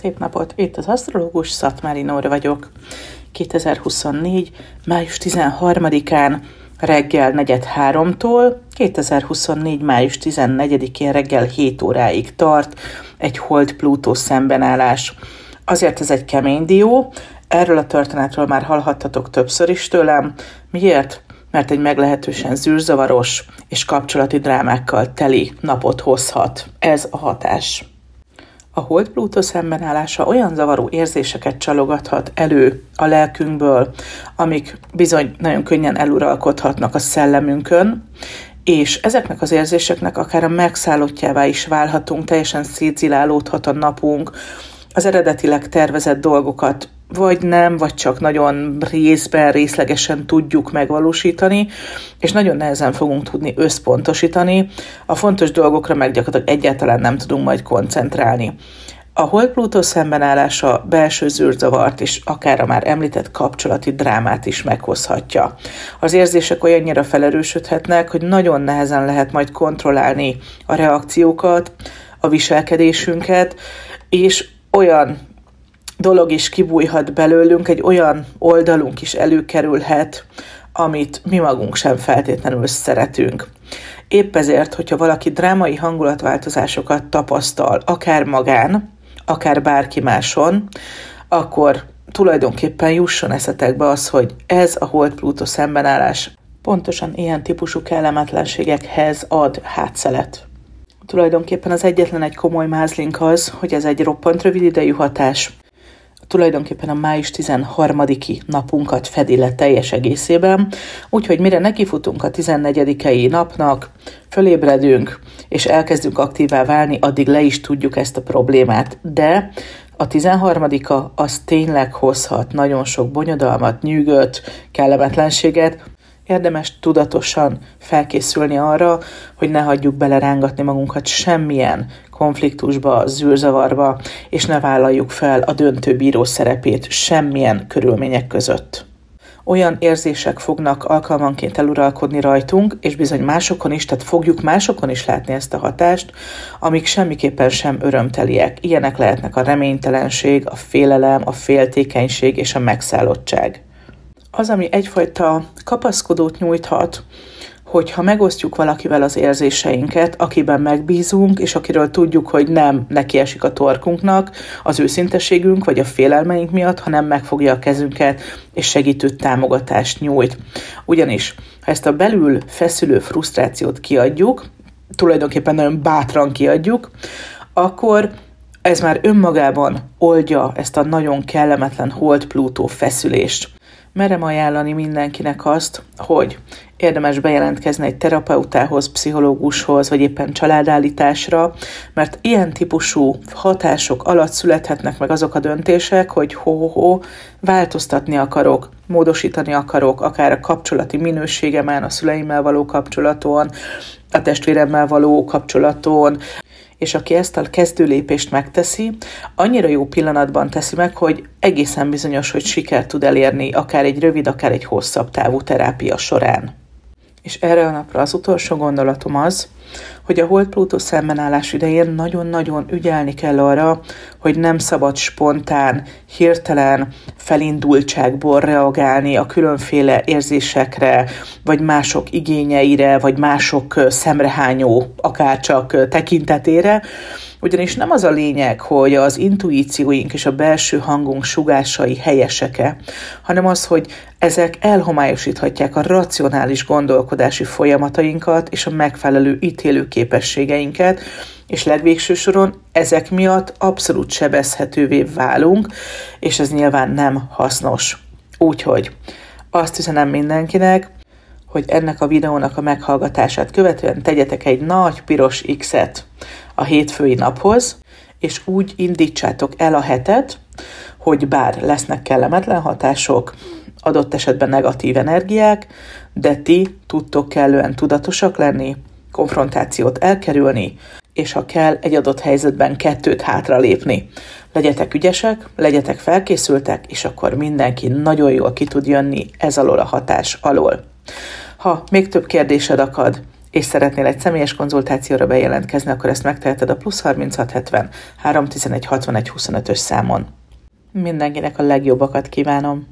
Szép napot! Itt az asztrológus, Szatmári Nóra vagyok. 2024. május 13-án reggel 4:03-tól 2024. május 14-én reggel 7 óráig tart egy Hold-Plútó szembenállás. Azért ez egy kemény dió, erről a történetről már hallhattatok többször is tőlem. Miért? Mert egy meglehetősen zűrzavaros és kapcsolati drámákkal teli napot hozhat. Ez a hatás. A Hold-Plútó szembenállása olyan zavaró érzéseket csalogathat elő a lelkünkből, amik bizony nagyon könnyen eluralkodhatnak a szellemünkön, és ezeknek az érzéseknek akár a megszállottjává is válhatunk, teljesen szétzilálódhat a napunk, az eredetileg tervezett dolgokat vagy nem, vagy csak nagyon részlegesen tudjuk megvalósítani, és nagyon nehezen fogunk tudni összpontosítani. A fontos dolgokra meg gyakorlatilag egyáltalán nem tudunk majd koncentrálni. A Hold-Plútó szembenállása belső zűrzavart és akár a már említett kapcsolati drámát is meghozhatja. Az érzések olyannyira felerősödhetnek, hogy nagyon nehezen lehet majd kontrollálni a reakciókat, a viselkedésünket, és olyan dolog is kibújhat belőlünk, egy olyan oldalunk is előkerülhet, amit mi magunk sem feltétlenül szeretünk. Épp ezért, hogyha valaki drámai hangulatváltozásokat tapasztal, akár magán, akár bárki máson, akkor tulajdonképpen jusson eszetekbe az, hogy ez a Hold-Plútó szembenállás pontosan ilyen típusú kellemetlenségekhez ad hátszelet. Tulajdonképpen az egyetlen egy komoly mázlink az, hogy ez egy roppant rövid idejű hatás. Tulajdonképpen a május 13-i napunkat fedi le teljes egészében, úgyhogy mire nekifutunk a 14-i napnak, fölébredünk és elkezdünk aktívá válni, addig le is tudjuk ezt a problémát. De a 13-a az tényleg hozhat nagyon sok bonyodalmat, nyűgöt, kellemetlenséget. Érdemes tudatosan felkészülni arra, hogy ne hagyjuk belerángatni magunkat semmilyen konfliktusba, zűrzavarba, és ne vállaljuk fel a döntő bíró szerepét semmilyen körülmények között. Olyan érzések fognak alkalmanként eluralkodni rajtunk, és bizony másokon is, tehát fogjuk másokon is látni ezt a hatást, amik semmiképpen sem örömteliek. Ilyenek lehetnek a reménytelenség, a félelem, a féltékenység és a megszállottság. Az, ami egyfajta kapaszkodót nyújthat, hogyha megosztjuk valakivel az érzéseinket, akiben megbízunk, és akiről tudjuk, hogy nem neki esik a torkunknak az őszinteségünk vagy a félelmeink miatt, hanem megfogja a kezünket, és segítő támogatást nyújt. Ugyanis, ha ezt a belül feszülő frusztrációt kiadjuk, tulajdonképpen nagyon bátran kiadjuk, akkor ez már önmagában oldja ezt a nagyon kellemetlen Hold-Plútó feszülést. Merem ajánlani mindenkinek azt, hogy érdemes bejelentkezni egy terapeutához, pszichológushoz, vagy éppen családállításra, mert ilyen típusú hatások alatt születhetnek meg azok a döntések, hogy változtatni akarok, módosítani akarok, akár a kapcsolati minőségemen, a szüleimmel való kapcsolaton, a testvéremmel való kapcsolaton, és aki ezt a kezdőlépést megteszi, annyira jó pillanatban teszi meg, hogy egészen bizonyos, hogy sikert tud elérni, akár egy rövid, akár egy hosszabb távú terápia során. És erre a napra az utolsó gondolatom az, hogy a Hold-Plútó szembenállás idején nagyon-nagyon ügyelni kell arra, hogy nem szabad spontán, hirtelen felindultságból reagálni a különféle érzésekre, vagy mások igényeire, vagy mások szemrehányó, akár csak tekintetére, ugyanis nem az a lényeg, hogy az intuícióink és a belső hangunk sugásai helyesek-e, hanem az, hogy ezek elhomályosíthatják a racionális gondolkodási folyamatainkat és a megfelelő ítélő képességeinket, és legvégső soron ezek miatt abszolút sebezhetővé válunk, és ez nyilván nem hasznos. Úgyhogy azt üzenem mindenkinek, hogy ennek a videónak a meghallgatását követően tegyetek egy nagy piros X-et a hétfői naphoz, és úgy indítsátok el a hetet, hogy bár lesznek kellemetlen hatások, adott esetben negatív energiák, de ti tudtok kellően tudatosak lenni, konfrontációt elkerülni, és ha kell, egy adott helyzetben kettőt hátralépni. Legyetek ügyesek, legyetek felkészültek, és akkor mindenki nagyon jól ki tud jönni ez alól a hatás alól. Ha még több kérdésed akad, és szeretnél egy személyes konzultációra bejelentkezni, akkor ezt megteheted a +36 70 311 61 25-ös számon. Mindenkinek a legjobbakat kívánom!